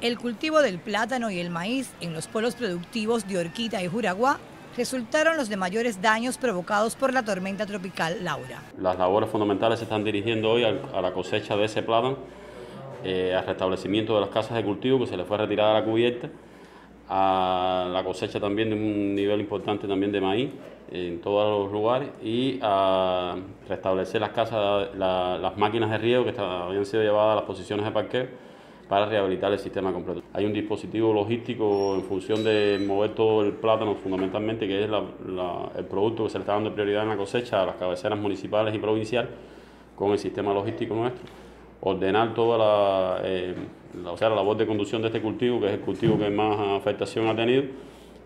El cultivo del plátano y el maíz en los polos productivos de Orquita y Juraguá resultaron los de mayores daños provocados por la tormenta tropical Laura. Las labores fundamentales se están dirigiendo hoy a la cosecha de ese plátano, al restablecimiento de las casas de cultivo que se les fue retirada la cubierta, a la cosecha también de un nivel importante también de maíz en todos los lugares y a restablecer las casas, las máquinas de riego que habían sido llevadas a las posiciones de parqueo para rehabilitar el sistema completo. Hay un dispositivo logístico en función de mover todo el plátano fundamentalmente, que es el producto que se le está dando prioridad en la cosecha a las cabeceras municipales y provinciales con el sistema logístico nuestro. Ordenar toda la labor de conducción de este cultivo, que es el cultivo que más afectación ha tenido,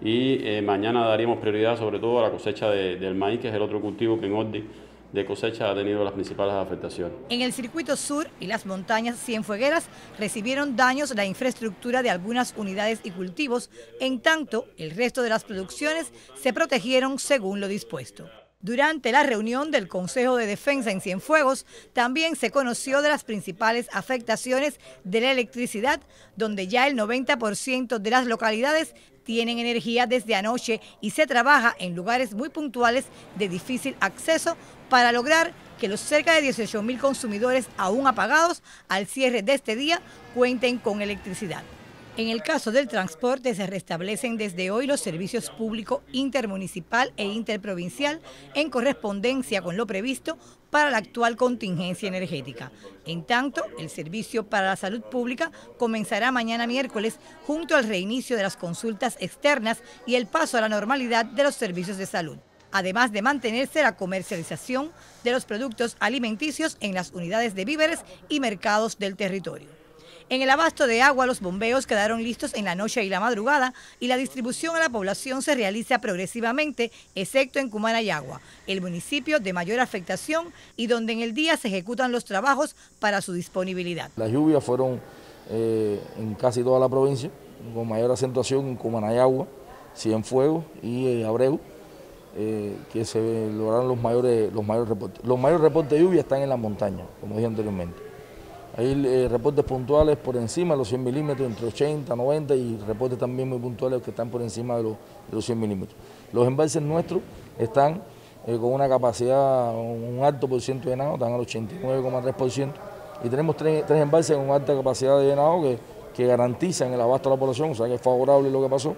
y mañana daríamos prioridad sobre todo a la cosecha del maíz, que es el otro cultivo que en orden de cosecha ha tenido las principales afectaciones. En el circuito sur y las montañas cienfuegueras recibieron daños la infraestructura de algunas unidades y cultivos, en tanto el resto de las producciones se protegieron según lo dispuesto. Durante la reunión del Consejo de Defensa en Cienfuegos, también se conoció de las principales afectaciones de la electricidad, donde ya el 90% de las localidades tienen energía desde anoche y se trabaja en lugares muy puntuales de difícil acceso para lograr que los cerca de 18.000 consumidores aún apagados al cierre de este día cuenten con electricidad. En el caso del transporte, se restablecen desde hoy los servicios público intermunicipal e interprovincial en correspondencia con lo previsto para la actual contingencia energética. En tanto, el servicio para la salud pública comenzará mañana miércoles junto al reinicio de las consultas externas y el paso a la normalidad de los servicios de salud, además de mantenerse la comercialización de los productos alimenticios en las unidades de víveres y mercados del territorio. En el abasto de agua, los bombeos quedaron listos en la noche y la madrugada y la distribución a la población se realiza progresivamente, excepto en Cumanayagua, el municipio de mayor afectación y donde en el día se ejecutan los trabajos para su disponibilidad. Las lluvias fueron en casi toda la provincia, con mayor acentuación en Cumanayagua, Cienfuegos y Abreu, que se lograron los mayores reportes. Los mayores reportes de lluvia están en las montañas, como dije anteriormente. Hay reportes puntuales por encima de los 100 milímetros, entre 80, 90 y reportes también muy puntuales que están por encima de los 100 milímetros. Los embalses nuestros están con una capacidad, un alto por ciento de llenado, están al 89,3%, y tenemos tres embalses con alta capacidad de llenado que garantizan el abasto a la población, o sea que es favorable lo que pasó.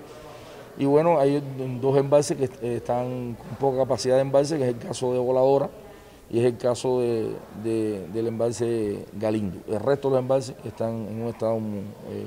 Y bueno, hay dos embalses que están con poca capacidad de embalse, que es el caso de Voladora, y es el caso del embalse Galindo. El resto de los embalses están en un estado muy,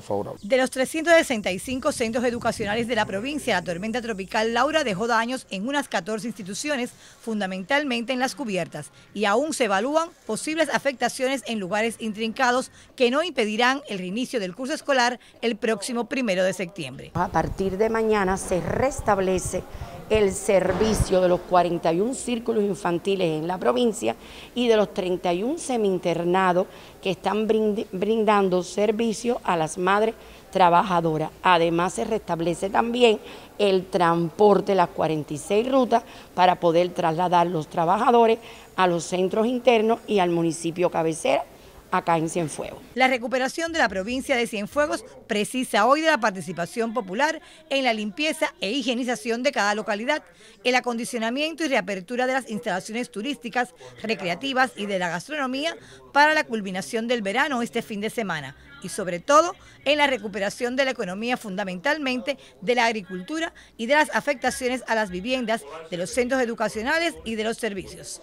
favorable. De los 365 centros educacionales de la provincia, la tormenta tropical Laura dejó daños en unas 14 instituciones, fundamentalmente en las cubiertas, y aún se evalúan posibles afectaciones en lugares intrincados que no impedirán el reinicio del curso escolar el próximo 1 de septiembre. A partir de mañana se restablece el servicio de los 41 círculos infantiles en la provincia y de los 31 semi-internados que están brindando servicio a las madres trabajadoras. Además, se restablece también el transporte, las 46 rutas, para poder trasladar los trabajadores a los centros internos y al municipio cabecera, acá en Cienfuegos. La recuperación de la provincia de Cienfuegos precisa hoy de la participación popular en la limpieza e higienización de cada localidad, el acondicionamiento y reapertura de las instalaciones turísticas, recreativas y de la gastronomía para la culminación del verano este fin de semana y sobre todo en la recuperación de la economía, fundamentalmente de la agricultura y de las afectaciones a las viviendas, de los centros educacionales y de los servicios.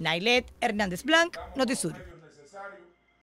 Naylet Hernández Blanc, Notisur.